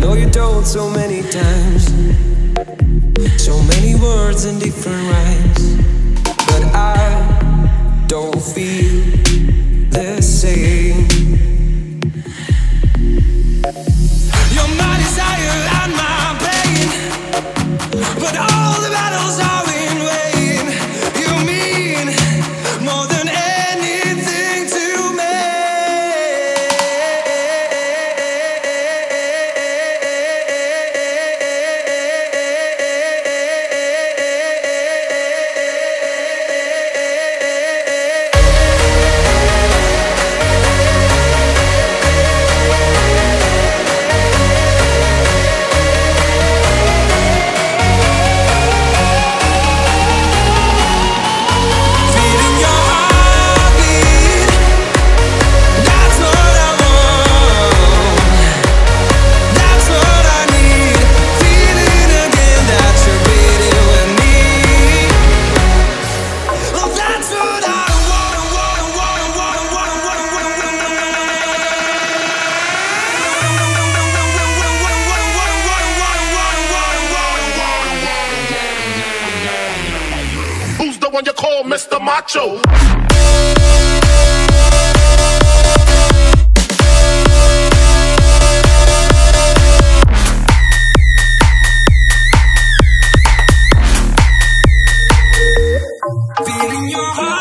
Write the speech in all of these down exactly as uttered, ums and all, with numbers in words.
know you told so many times, so many words in different rhymes, but I don't feel the same. You're my desire and my pain, but all the battles are in vain. You mean more than anything to me. When you call Mister Macho. Feeling your heart.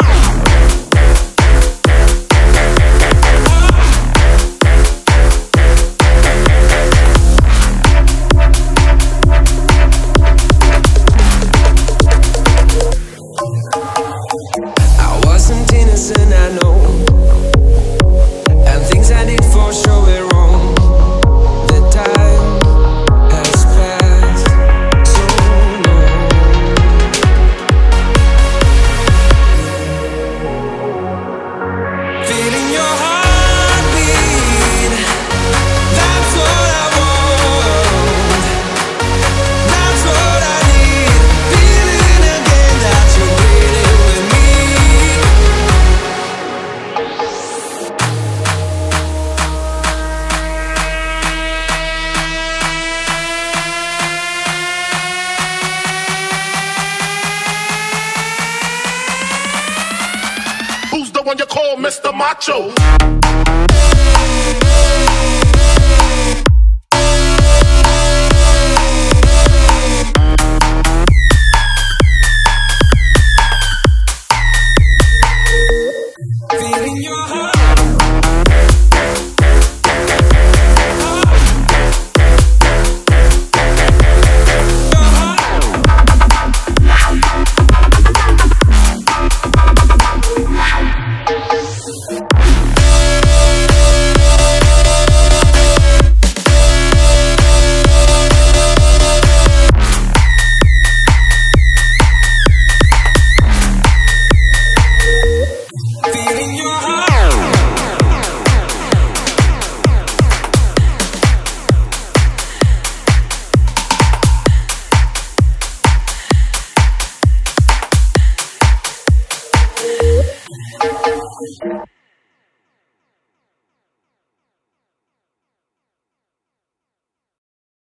Who's the one you call Mister Macho?